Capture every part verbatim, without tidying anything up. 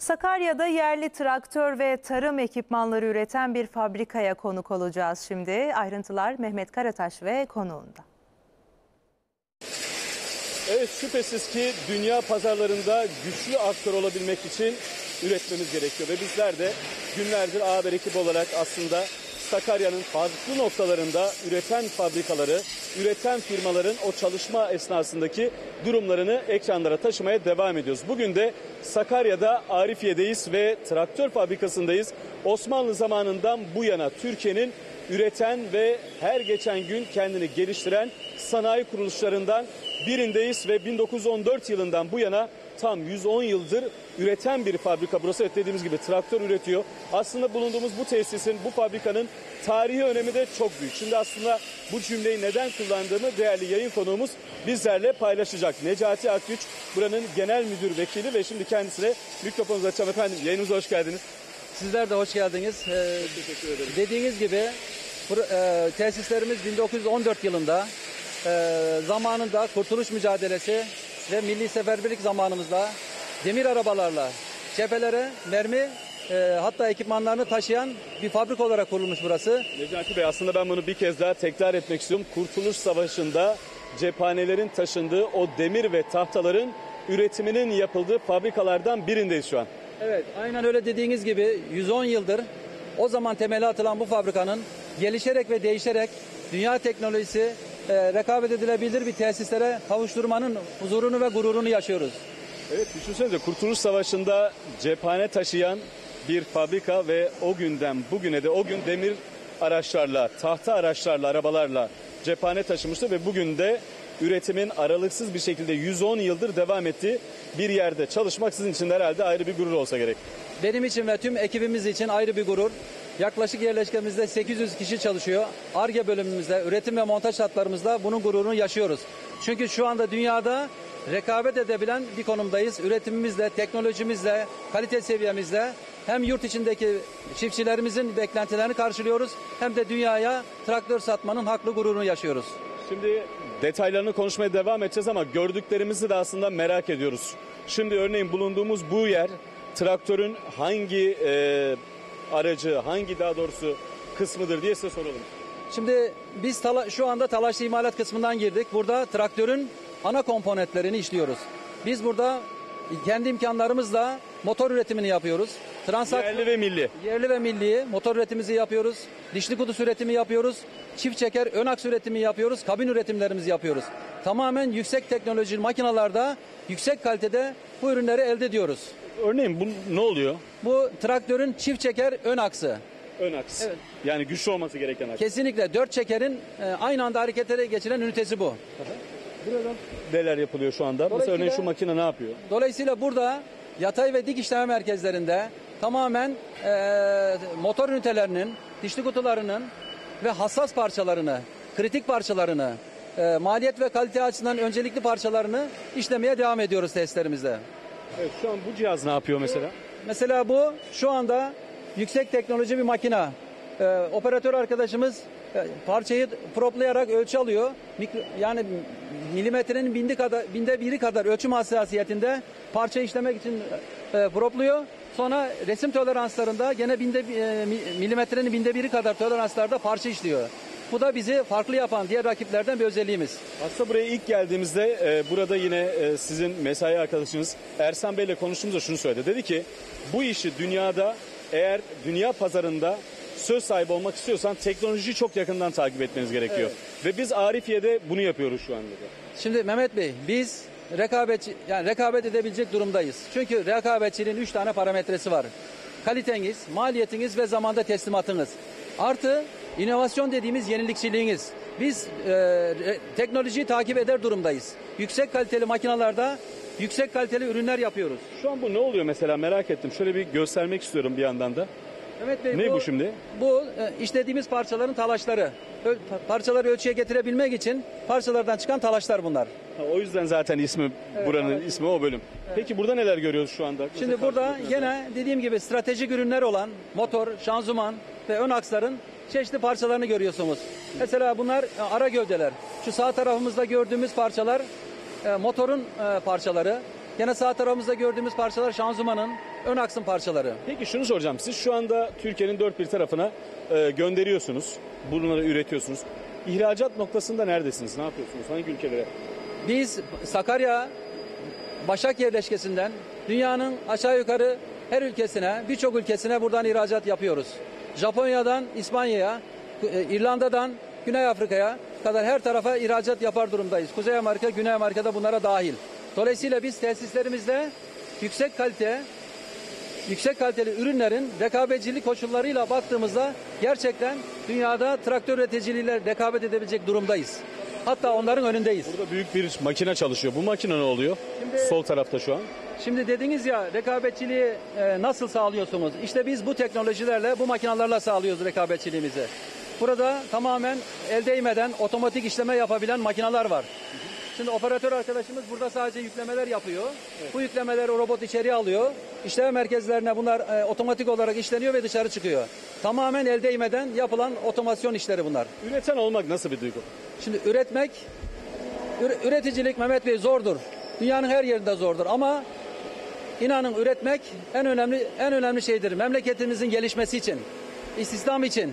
Sakarya'da yerli traktör ve tarım ekipmanları üreten bir fabrikaya konuk olacağız şimdi. Ayrıntılar Mehmet Karataş ve konuğunda. Evet, şüphesiz ki dünya pazarlarında güçlü aktör olabilmek için üretmemiz gerekiyor. Ve bizler de günlerdir A Haber ekibi olarak aslında Sakarya'nın farklı noktalarında üreten fabrikaları, üreten firmaların o çalışma esnasındaki durumlarını ekranlara taşımaya devam ediyoruz. Bugün de Sakarya'da Arifiye'deyiz ve traktör fabrikasındayız. Osmanlı zamanından bu yana Türkiye'nin üreten ve her geçen gün kendini geliştiren sanayi kuruluşlarından birindeyiz ve bin dokuz yüz on dört yılından bu yana tam yüz on yıldır üreten bir fabrika. Burası evet, dediğimiz gibi traktör üretiyor. Aslında bulunduğumuz bu tesisin, bu fabrikanın tarihi önemi de çok büyük. Şimdi aslında bu cümleyi neden kullandığımı değerli yayın konuğumuz bizlerle paylaşacak. Necati Akgüç buranın genel müdür vekili ve şimdi kendisine mikrofonunuzu açacağım. Efendim, yayınımıza hoş geldiniz. Sizler de hoş geldiniz. Ee, Teşekkür ederim. Dediğiniz gibi e, tesislerimiz bin dokuz yüz on dört yılında e, zamanında kurtuluş mücadelesi ve milli seferberlik zamanımızda demir arabalarla cephelere mermi e, hatta ekipmanlarını taşıyan bir fabrika olarak kurulmuş burası. Necati Bey, aslında ben bunu bir kez daha tekrar etmek istiyorum. Kurtuluş Savaşı'nda cephanelerin taşındığı o demir ve tahtaların üretiminin yapıldığı fabrikalardan birindeyiz şu an. Evet, aynen öyle, dediğiniz gibi yüz on yıldır o zaman temeli atılan bu fabrikanın gelişerek ve değişerek dünya teknolojisi e, rekabet edilebilir bir tesislere kavuşturmanın huzurunu ve gururunu yaşıyoruz. Evet, düşünsenize, Kurtuluş Savaşı'nda cephane taşıyan bir fabrika ve o günden bugüne de o gün demir araçlarla, tahta araçlarla, arabalarla cephane taşımıştı ve bugün de üretimin aralıksız bir şekilde yüz on yıldır devam ettiği bir yerde çalışmak sizin için herhalde ayrı bir gurur olsa gerek. Benim için ve tüm ekibimiz için ayrı bir gurur. Yaklaşık yerleşkemizde sekiz yüz kişi çalışıyor. Ar-Ge bölümümüzde, üretim ve montaj hatlarımızda bunun gururunu yaşıyoruz. Çünkü şu anda dünyada rekabet edebilen bir konumdayız. Üretimimizle, teknolojimizle, kalite seviyemizle hem yurt içindeki çiftçilerimizin beklentilerini karşılıyoruz hem de dünyaya traktör satmanın haklı gururunu yaşıyoruz. Şimdi detaylarını konuşmaya devam edeceğiz ama gördüklerimizi de aslında merak ediyoruz. Şimdi örneğin bulunduğumuz bu yer traktörün hangi e, aracı, hangi daha doğrusu kısmıdır diye size soralım. Şimdi biz tala, şu anda talaşlı imalat kısmından girdik. Burada traktörün ana komponentlerini işliyoruz. Biz burada kendi imkanlarımızla motor üretimini yapıyoruz. Transak yerli ve milli. Yerli ve milli motor üretimimizi yapıyoruz. Dişli kuduz üretimi yapıyoruz. Çift çeker ön aks üretimi yapıyoruz. Kabin üretimlerimizi yapıyoruz. Tamamen yüksek teknoloji makinalarda yüksek kalitede bu ürünleri elde ediyoruz. Örneğin bu ne oluyor? Bu traktörün çift çeker ön aksı. Ön aks. Evet. Yani güçlü olması gereken aks. Kesinlikle dört çekerin aynı anda hareketlere geçiren ünitesi bu. Aha. Buradan neler yapılıyor şu anda? Mesela örneğin şu makine ne yapıyor? Dolayısıyla burada yatay ve dik işleme merkezlerinde tamamen e, motor ünitelerinin, dişli kutularının ve hassas parçalarını, kritik parçalarını, e, maliyet ve kalite açısından öncelikli parçalarını işlemeye devam ediyoruz testlerimizde. Evet, şu an bu cihaz ne yapıyor mesela? Mesela bu şu anda yüksek teknoloji bir makina. E, operatör arkadaşımız parçayı proplayarak ölçü alıyor. Mikro, yani milimetrenin binde, kadar, binde biri kadar ölçüm hassasiyetinde parça işlemek için e, propluyor. Sonra resim toleranslarında gene binde, e, milimetrenin binde biri kadar toleranslarda parça işliyor. Bu da bizi farklı yapan diğer rakiplerden bir özelliğimiz. Aslında buraya ilk geldiğimizde e, burada yine e, sizin mesai arkadaşınız Ersan Bey ile konuştuğumuzda şunu söyledi. Dedi ki bu işi dünyada, eğer dünya pazarında söz sahibi olmak istiyorsan teknolojiyi çok yakından takip etmeniz gerekiyor. Evet. Ve biz Arifiye'de bunu yapıyoruz şu anda. Şimdi Mehmet Bey, biz rekabet, yani rekabet edebilecek durumdayız. Çünkü rekabetçinin üç tane parametresi var. Kaliteniz, maliyetiniz ve zamanda teslimatınız. Artı inovasyon dediğimiz yenilikçiliğiniz. Biz e, teknolojiyi takip eder durumdayız. Yüksek kaliteli makinalarda yüksek kaliteli ürünler yapıyoruz. Şu an bu ne oluyor mesela, merak ettim. Şöyle bir göstermek istiyorum bir yandan da. Evet Bey, ne bu, bu şimdi? Bu işlediğimiz parçaların talaşları. Parçaları ölçüye getirebilmek için parçalardan çıkan talaşlar bunlar. Ha, o yüzden zaten ismi, evet, buranın evet, ismi o bölüm. Evet. Peki burada neler görüyoruz şu anda? Şimdi mesela burada yine dediğim gibi stratejik ürünler olan motor, şanzıman ve ön aksların çeşitli parçalarını görüyorsunuz. Hı. Mesela bunlar ara gövdeler. Şu sağ tarafımızda gördüğümüz parçalar motorun parçaları. Yine sağ tarafımızda gördüğümüz parçalar şanzımanın. ön aksın parçaları. Peki şunu soracağım. Siz şu anda Türkiye'nin dört bir tarafına e, gönderiyorsunuz. Bunları üretiyorsunuz. İhracat noktasında neredesiniz? Ne yapıyorsunuz? Hangi ülkelere? Biz Sakarya Başak yerleşkesinden dünyanın aşağı yukarı her ülkesine, birçok ülkesine buradan ihracat yapıyoruz. Japonya'dan İspanya'ya, İrlanda'dan Güney Afrika'ya kadar her tarafa ihracat yapar durumdayız. Kuzey Amerika, Güney Amerika'da bunlara dahil. Dolayısıyla biz tesislerimizde yüksek kalite, yüksek kaliteli ürünlerin rekabetçilik koşullarıyla baktığımızda gerçekten dünyada traktör üreticileriyle rekabet edebilecek durumdayız. Hatta onların önündeyiz. Burada büyük bir makine çalışıyor. Bu makine ne oluyor? Şimdi, sol tarafta şu an. Şimdi dediniz ya, rekabetçiliği e, nasıl sağlıyorsunuz? İşte biz bu teknolojilerle, bu makinalarla sağlıyoruz rekabetçiliğimizi. Burada tamamen el değmeden otomatik işleme yapabilen makineler var. Şimdi operatör arkadaşımız burada sadece yüklemeler yapıyor. Evet. Bu yüklemeleri robot içeri alıyor. İşleme merkezlerine bunlar e, otomatik olarak işleniyor ve dışarı çıkıyor. Tamamen el değmeden yapılan otomasyon işleri bunlar. Üreten olmak nasıl bir duygu? Şimdi üretmek, üreticilik Mehmet Bey zordur. Dünyanın her yerinde zordur ama inanın üretmek en önemli en önemli şeydir. Memleketimizin gelişmesi için, istihdam için,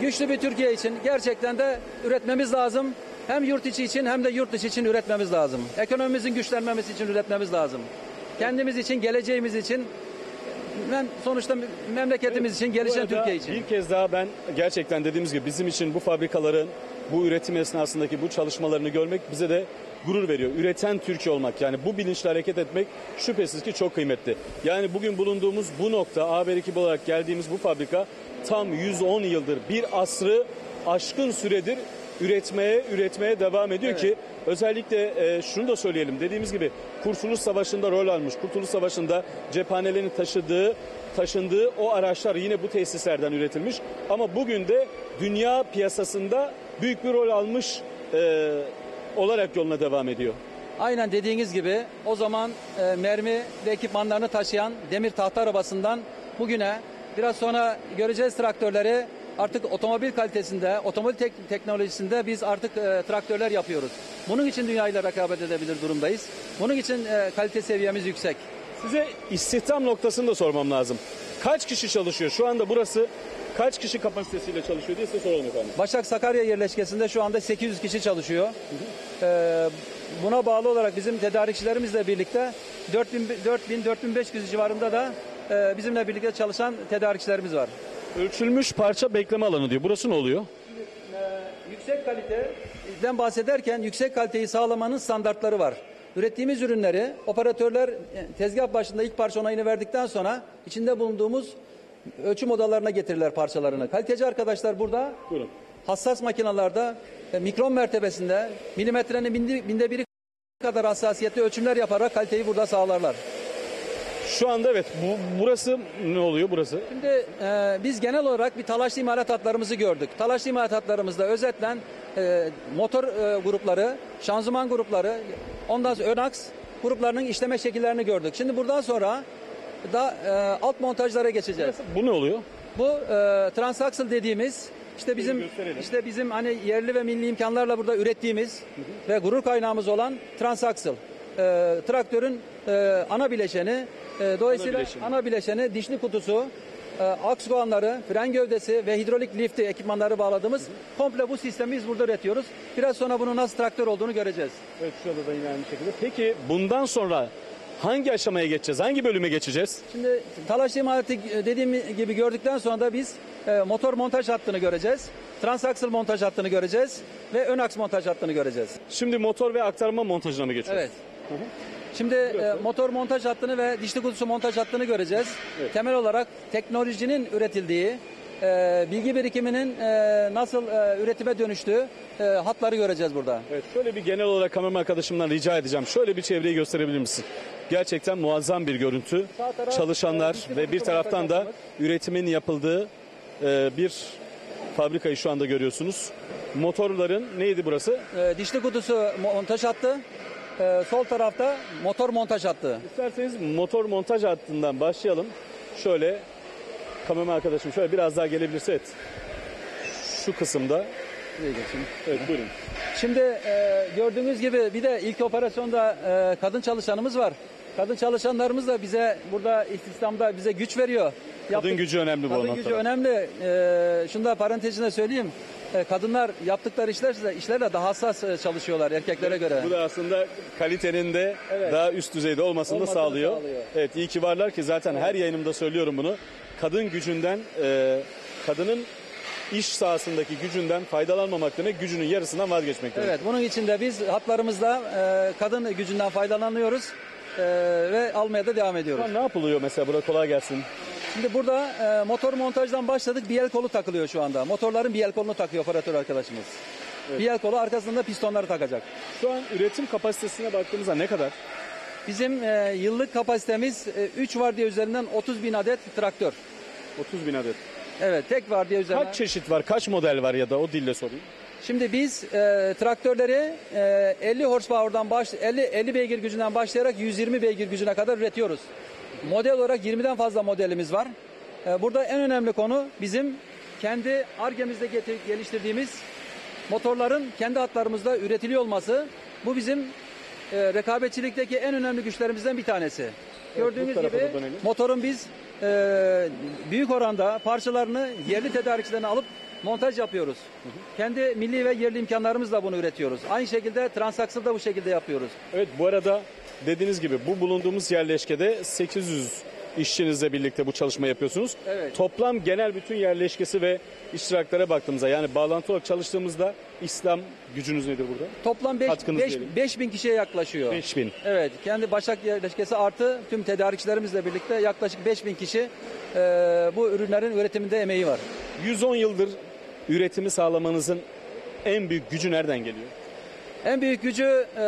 güçlü, güçlü bir Türkiye için gerçekten de üretmemiz lazım. Hem yurt içi için hem de yurt dışı için üretmemiz lazım. Ekonomimizin güçlenmemesi için üretmemiz lazım. Kendimiz için, geleceğimiz için, ben sonuçta memleketimiz için, gelişen Türkiye için. Bir kez daha ben gerçekten dediğimiz gibi bizim için bu fabrikaların bu üretim esnasındaki bu çalışmalarını görmek bize de gurur veriyor. Üreten Türkiye olmak, yani bu bilinçle hareket etmek şüphesiz ki çok kıymetli. Yani bugün bulunduğumuz bu nokta, A Haber ekibi olarak geldiğimiz bu fabrika tam yüz on yıldır, bir asrı aşkın süredir üretmeye, üretmeye devam ediyor, evet. Ki özellikle e, şunu da söyleyelim, dediğimiz gibi Kurtuluş Savaşı'nda rol almış. Kurtuluş Savaşı'nda cephanelerin taşıdığı, taşındığı o araçlar yine bu tesislerden üretilmiş. Ama bugün de dünya piyasasında büyük bir rol almış e, olarak yoluna devam ediyor. Aynen dediğiniz gibi o zaman e, mermi ve ekipmanlarını taşıyan demir tahta arabasından bugüne, biraz sonra göreceğiz traktörleri. Artık otomobil kalitesinde, otomobil tek teknolojisinde biz artık e, traktörler yapıyoruz. Bunun için dünyayla rekabet edebilir durumdayız. Bunun için e, kalite seviyemiz yüksek. Size istihdam noktasını da sormam lazım. Kaç kişi çalışıyor? Şu anda burası kaç kişi kapasitesiyle çalışıyor diye size soralım efendim. Başak Sakarya yerleşkesinde şu anda sekiz yüz kişi çalışıyor. Hı hı. E, buna bağlı olarak bizim tedarikçilerimizle birlikte dört bin dört bin beş yüz civarında da e, bizimle birlikte çalışan tedarikçilerimiz var. Ölçülmüş parça bekleme alanı diyor. Burası ne oluyor? Şimdi, e, yüksek kaliteden bahsederken yüksek kaliteyi sağlamanın standartları var. Ürettiğimiz ürünleri operatörler tezgah başında ilk parça onayını verdikten sonra içinde bulunduğumuz ölçüm odalarına getirirler parçalarını. Kaliteci arkadaşlar burada, buyurun, hassas makinalarda e, mikron mertebesinde milimetrenin binde, binde biri kadar hassasiyetli ölçümler yaparak kaliteyi burada sağlarlar. Şu anda evet, bu, burası ne oluyor burası? Şimdi e, biz genel olarak bir talaşlı imalat hatlarımızı gördük. Talaşlı imalat hatlarımızda özetlen e, motor e, grupları, şanzıman grupları, ondan sonra ön aks gruplarının işleme şekillerini gördük. Şimdi buradan sonra da e, alt montajlara geçeceğiz. Bu ne oluyor? Bu e, transaksal dediğimiz, işte bizim işte bizim hani yerli ve milli imkanlarla burada ürettiğimiz, hı hı, ve gurur kaynağımız olan transaksal. E, traktörün e, ana bileşeni. Dolayısıyla ana bileşeni, ana bileşeni dişli kutusu, aks kovanları, fren gövdesi ve hidrolik lifti ekipmanları bağladığımız, hı hı, komple bu sistemi biz burada üretiyoruz. Biraz sonra bunun nasıl traktör olduğunu göreceğiz. Evet, şu anda da yine aynı şekilde. Peki bundan sonra hangi aşamaya geçeceğiz? Hangi bölüme geçeceğiz? Şimdi talaşlı imalatı dediğim gibi gördükten sonra da biz motor montaj hattını göreceğiz. Transaksal montaj hattını göreceğiz ve ön aks montaj hattını göreceğiz. Şimdi motor ve aktarma montajına mı geçiyoruz? Evet. Hı hı. Şimdi e, motor montaj hattını ve dişli kutusu montaj hattını göreceğiz. Evet. Temel olarak teknolojinin üretildiği, e, bilgi birikiminin e, nasıl e, üretime dönüştüğü e, hatları göreceğiz burada. Evet, şöyle bir genel olarak kameraman arkadaşımdan rica edeceğim. Şöyle bir çevreyi gösterebilir misin? Gerçekten muazzam bir görüntü. Taraf, çalışanlar e, ve bir taraftan da üretimin yapıldığı e, bir fabrikayı şu anda görüyorsunuz. Motorların neydi burası? E, dişli kutusu montaj hattı. Ee, sol tarafta motor montaj hattı. İsterseniz motor montaj hattından başlayalım. Şöyle kameraman arkadaşım şöyle biraz daha gelebilirse et. Şu kısımda. Evet, buyurun. Şimdi e, gördüğünüz gibi bir de ilk operasyonda e, kadın çalışanımız var. Kadın çalışanlarımız da bize burada istihdamda bize güç veriyor. Kadın Yaptık, gücü önemli bu anlamda. Kadın gücü taraf. önemli. Ee, şunu da parantezine söyleyeyim. Ee, kadınlar yaptıkları işler, işlerle daha hassas çalışıyorlar erkeklere evet, göre. Bu da aslında kalitenin de evet. daha üst düzeyde olmasını, olmasını da sağlıyor. sağlıyor. Evet, iyi ki varlar ki zaten evet. her yayınımda söylüyorum bunu. Kadın gücünden, e, kadının iş sahasındaki gücünden faydalanmamak demek gücünün yarısından vazgeçmek demek. Evet, bunun için de biz hatlarımızda e, kadın gücünden faydalanıyoruz e, ve almaya da devam ediyoruz. Ne yapılıyor mesela burada, kolay gelsin? Şimdi burada e, motor montajdan başladık, bir el kolu takılıyor şu anda. Motorların bir el kolunu takıyor operatör arkadaşımız. Evet. Bir el kolu, arkasında pistonları takacak. Şu an üretim kapasitesine baktığımızda ne kadar? Bizim e, yıllık kapasitemiz üç e, vardiya üzerinden otuz bin adet traktör. otuz bin adet. Evet, tek vardiya üzerinden. Kaç çeşit var, kaç model var ya da o dille sorayım. Şimdi biz e, traktörleri e, elli horsepower'dan baş, elli, elli beygir gücünden başlayarak yüz yirmi beygir gücüne kadar üretiyoruz. Model olarak yirmiden fazla modelimiz var. Ee, burada en önemli konu bizim kendi Ar-Ge'mizde geliştirdiğimiz motorların kendi hatlarımızda üretiliyor olması. Bu bizim e, rekabetçilikteki en önemli güçlerimizden bir tanesi. Evet, gördüğünüz gibi motorun biz e, büyük oranda parçalarını yerli tedarikçilerine alıp montaj yapıyoruz. Hı hı. Kendi milli ve yerli imkanlarımızla bunu üretiyoruz. Aynı şekilde transaksı da bu şekilde yapıyoruz. Evet, bu arada dediğiniz gibi bu bulunduğumuz yerleşkede sekiz yüz işçinizle birlikte bu çalışma yapıyorsunuz. Evet. Toplam genel bütün yerleşkesi ve iştiraklara baktığımızda, yani bağlantı olarak çalıştığımızda İslam gücünüz nedir burada? Toplam beş bin kişiye yaklaşıyor. beş bin. Evet, kendi Başak yerleşkesi artı tüm tedarikçilerimizle birlikte yaklaşık beş bin kişi e, bu ürünlerin üretiminde emeği var. yüz on yıldır üretimi sağlamanızın en büyük gücü nereden geliyor? En büyük gücü e,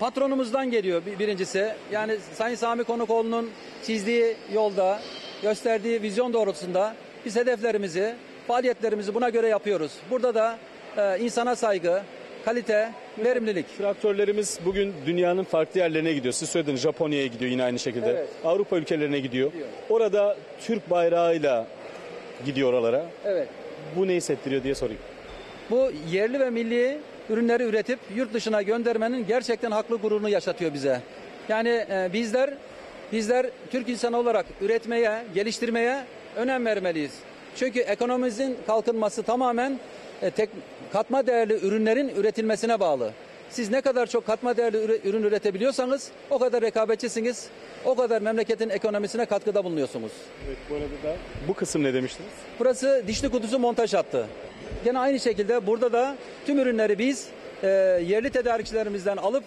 patronumuzdan geliyor birincisi. Yani Sayın Sami Konukoğlu'nun çizdiği yolda, gösterdiği vizyon doğrultusunda biz hedeflerimizi, faaliyetlerimizi buna göre yapıyoruz. Burada da e, insana saygı, kalite, verimlilik. Traktörlerimiz bugün dünyanın farklı yerlerine gidiyor. Siz söylediniz, Japonya'ya gidiyor yine aynı şekilde. Evet. Avrupa ülkelerine gidiyor. gidiyor. Orada Türk bayrağıyla gidiyor oralara. Evet. Bu ne hissettiriyor diye sorayım. Bu yerli ve milli ürünleri üretip yurt dışına göndermenin gerçekten haklı gururunu yaşatıyor bize. Yani e, bizler bizler Türk insanı olarak üretmeye, geliştirmeye önem vermeliyiz. Çünkü ekonomimizin kalkınması tamamen e, tek, katma değerli ürünlerin üretilmesine bağlı. Siz ne kadar çok katma değerli ürün üretebiliyorsanız o kadar rekabetçisiniz, o kadar memleketin ekonomisine katkıda bulunuyorsunuz. Evet, bu arada da bu kısım ne demiştiniz? Burası dişli kutusu montaj hattı. Yine aynı şekilde burada da tüm ürünleri biz e, yerli tedarikçilerimizden alıp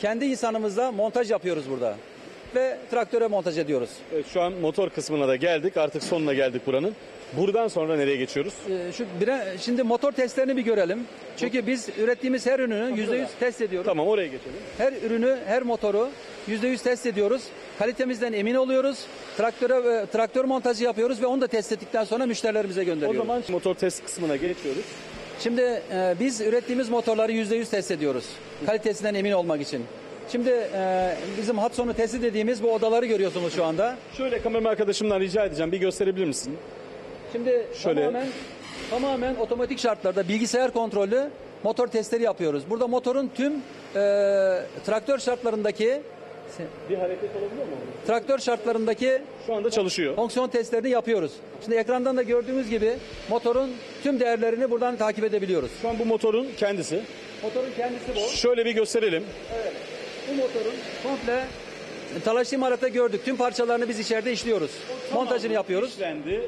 kendi insanımızla montaj yapıyoruz burada. Ve traktöre montaj ediyoruz. Evet, şu an motor kısmına da geldik. Artık sonuna geldik buranın. Buradan sonra nereye geçiyoruz? Ee, şu bire, Şimdi motor testlerini bir görelim. Çünkü biz ürettiğimiz her ürünü yüzde yüz test ediyoruz. Tamam, oraya geçelim. Her ürünü, her motoru yüzde yüz test ediyoruz. Kalitemizden emin oluyoruz. Traktöre, traktör montajı yapıyoruz ve onu da test ettikten sonra müşterilerimize gönderiyoruz. O zaman motor test kısmına geçiyoruz. Şimdi e, biz ürettiğimiz motorları yüzde yüz test ediyoruz. Kalitesinden emin olmak için. Şimdi e, bizim hat sonu testi dediğimiz bu odaları görüyorsunuz şu anda. Şöyle kameraman arkadaşımdan rica edeceğim, bir gösterebilir misin? Şimdi şöyle. Tamamen, tamamen otomatik şartlarda bilgisayar kontrollü motor testleri yapıyoruz. Burada motorun tüm e, traktör şartlarındaki bir hareket olabiliyor mu? Traktör şartlarındaki şu anda çalışıyor. Fonksiyon testlerini yapıyoruz. Şimdi ekrandan da gördüğümüz gibi motorun tüm değerlerini buradan takip edebiliyoruz. Şu an bu motorun kendisi. Motorun kendisi bu. Şöyle bir gösterelim. Evet. Bu motorun komple talaşlı imalatta gördük. Tüm parçalarını biz içeride işliyoruz. Tamam, montajını yapıyoruz. İşlendi,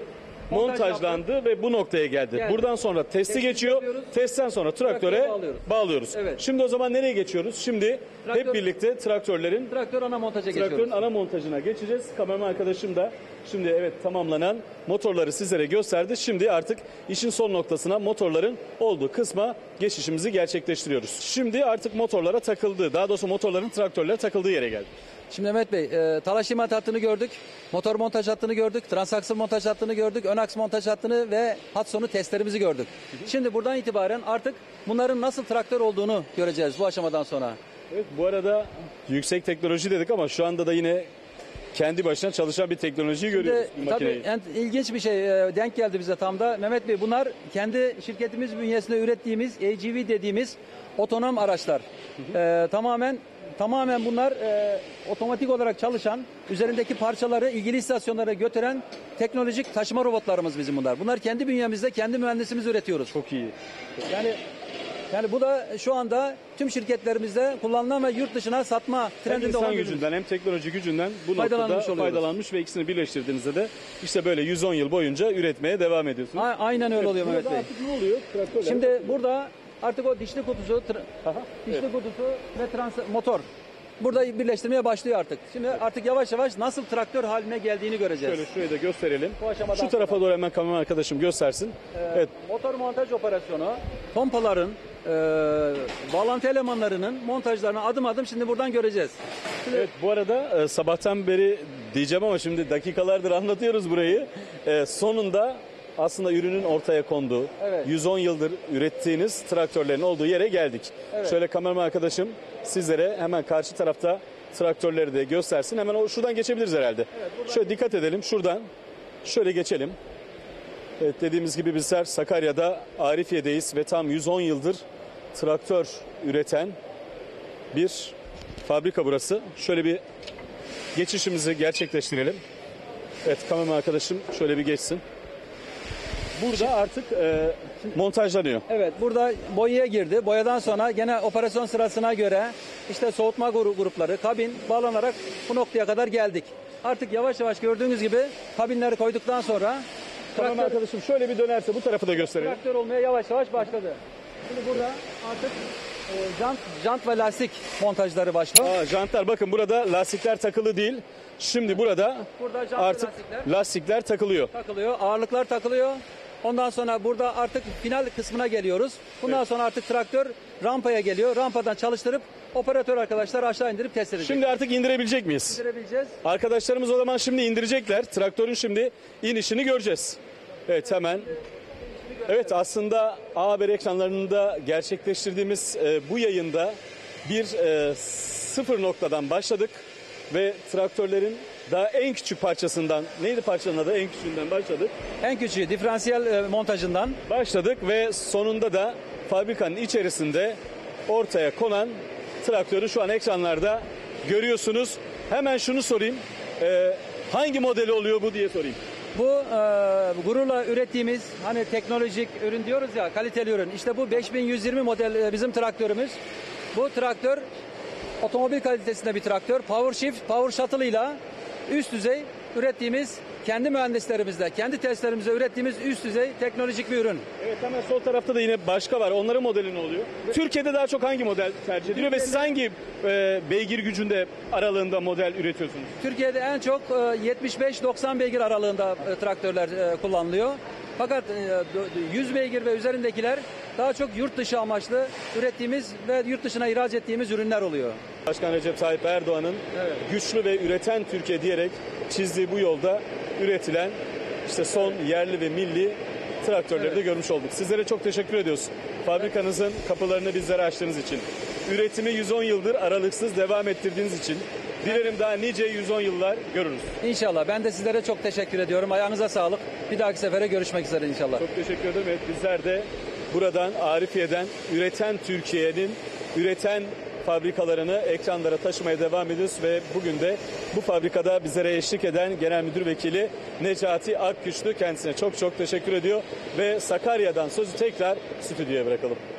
montaj montajlandı yaptı. Ve bu noktaya geldi. Yani, buradan sonra testi, testi geçiyor. Yapıyoruz. Testten sonra traktöre, traktöre bağlıyoruz. bağlıyoruz. Evet. Şimdi o zaman nereye geçiyoruz? Şimdi traktör, hep birlikte traktörlerin traktör ana montaja traktörün geçiyoruz. ana montajına geçeceğiz. Kameraman arkadaşım da şimdi evet tamamlanan motorları sizlere gösterdi. Şimdi artık işin son noktasına, motorların olduğu kısma geçişimizi gerçekleştiriyoruz. Şimdi artık motorlara takıldığı, daha doğrusu motorların traktörlere takıldığı yere geldik. Şimdi Mehmet Bey, e, talaş imat hattını gördük, motor montaj hattını gördük, transaksın montaj hattını gördük, ön aks montaj hattını ve hat sonu testlerimizi gördük. Hı hı. Şimdi buradan itibaren artık bunların nasıl traktör olduğunu göreceğiz bu aşamadan sonra. Evet, bu arada yüksek teknoloji dedik ama şu anda da yine kendi başına çalışan bir teknolojiyi görüyoruz. Şimdi, tabii ilginç bir şey denk geldi bize tam da. Mehmet Bey, bunlar kendi şirketimiz bünyesinde ürettiğimiz A G V dediğimiz otonom araçlar. Hı hı. E, tamamen tamamen bunlar e, otomatik olarak çalışan, üzerindeki parçaları ilgili istasyonlara götüren teknolojik taşıma robotlarımız bizim bunlar. Bunlar kendi bünyemizde, kendi mühendisimiz üretiyoruz. Çok iyi. Yani Yani bu da şu anda tüm şirketlerimizde kullanılan ve yurt dışına satma trendinde hem olan insan gücünden hem teknoloji gücünden bu faydalanmış noktada oluyoruz. Faydalanmış ve ikisini birleştirdiğinizde de işte böyle yüz on yıl boyunca üretmeye devam ediyorsunuz. A aynen öyle oluyor Mehmet Bey. Artık ne oluyor? Traktör Şimdi traktör. burada artık o dişli kutusu, Aha, dişli evet. kutusu ve trans motor burada birleştirmeye başlıyor artık. Şimdi evet. artık yavaş yavaş nasıl traktör haline geldiğini göreceğiz. Şöyle şurayı da gösterelim. Şu tarafa doğru hemen kamera arkadaşım göstersin. Ee, evet. Motor montaj operasyonu, pompaların, Ee, bağlantı elemanlarının montajlarını adım adım şimdi buradan göreceğiz. Şimdi... Evet, bu arada e, sabahtan beri diyeceğim ama şimdi dakikalardır anlatıyoruz burayı. E, sonunda aslında ürünün ortaya konduğu, evet. yüz on yıldır ürettiğiniz traktörlerin olduğu yere geldik. Evet. Şöyle kameraman arkadaşım sizlere hemen karşı tarafta traktörleri de göstersin. Hemen o, şuradan geçebiliriz herhalde. Evet, buradan... Şöyle dikkat edelim, şuradan şöyle geçelim. Evet, dediğimiz gibi bizler Sakarya'da Arifiye'deyiz ve tam yüz on yıldır traktör üreten bir fabrika burası. Şöyle bir geçişimizi gerçekleştirelim. Evet, kameraman arkadaşım şöyle bir geçsin. Burada artık e, montajlanıyor. Evet, burada boyaya girdi. Boyadan sonra gene operasyon sırasına göre işte soğutma grupları, kabin bağlanarak bu noktaya kadar geldik. Artık yavaş yavaş gördüğünüz gibi kabinleri koyduktan sonra... Tamam arkadaşım, şöyle bir dönerse bu tarafı da gösterelim. Traktör olmaya yavaş yavaş başladı. Şimdi burada artık e, jant, jant ve lastik montajları başlıyor. Aa, jantlar, bakın burada lastikler takılı değil. Şimdi burada, burada jant artık lastikler. lastikler takılıyor. Takılıyor, ağırlıklar takılıyor. Ondan sonra burada artık final kısmına geliyoruz. Bundan evet. sonra artık traktör rampaya geliyor. Rampadan çalıştırıp operatör arkadaşlar aşağı indirip test edecek. Şimdi artık indirebilecek miyiz? İndirebileceğiz. Arkadaşlarımız o zaman şimdi indirecekler. Traktörün şimdi inişini göreceğiz. Evet, hemen. Evet, aslında A Haber ekranlarında gerçekleştirdiğimiz e, bu yayında bir e, sıfır noktadan başladık. Ve traktörlerin daha en küçük parçasından, neydi parçanın adı? En küçüğünden başladık. En küçüğü diferansiyel e, montajından başladık ve sonunda da fabrikanın içerisinde ortaya konan traktörü şu an ekranlarda görüyorsunuz. Hemen şunu sorayım, e, hangi modeli oluyor bu diye sorayım. Bu e, gururla ürettiğimiz hani teknolojik ürün diyoruz ya, kaliteli ürün. İşte bu beş bin yüz yirmi model e, bizim traktörümüz. Bu traktör otomobil kalitesinde bir traktör. Power shift, power shuttle ile üst düzey ürettiğimiz, kendi mühendislerimizle, kendi testlerimizle ürettiğimiz üst düzey teknolojik bir ürün. Evet, hemen sol tarafta da yine başka var. Onların modeli ne oluyor? Türkiye'de daha çok hangi model tercih ediliyor ve siz hangi e, beygir gücünde aralığında model üretiyorsunuz? Türkiye'de en çok e, yetmiş beş doksan beygir aralığında e, traktörler e, kullanılıyor. Fakat e, yüz beygir ve üzerindekiler daha çok yurt dışı amaçlı ürettiğimiz ve yurt dışına ihraç ettiğimiz ürünler oluyor. Başkan Recep Tayyip Erdoğan'ın evet. güçlü ve üreten Türkiye diyerek çizdiği bu yolda üretilen işte son yerli ve milli traktörleri evet. de görmüş olduk. Sizlere çok teşekkür ediyoruz. Fabrikanızın kapılarını bizlere açtığınız için. Üretimi yüz on yıldır aralıksız devam ettirdiğiniz için. Dilerim daha nice yüz on yıllar görürüz. İnşallah. Ben de sizlere çok teşekkür ediyorum. Ayağınıza sağlık. Bir dahaki sefere görüşmek üzere inşallah. Çok teşekkür ederim. Evet, bizler de buradan Arifiye'den üreten Türkiye'nin üreten fabrikalarını ekranlara taşımaya devam ediyoruz ve bugün de bu fabrikada bizlere eşlik eden Genel Müdür Vekili Necati Akgüç'tü. Kendisine çok çok teşekkür ediyor ve Sakarya'dan sözü tekrar stüdyoya bırakalım.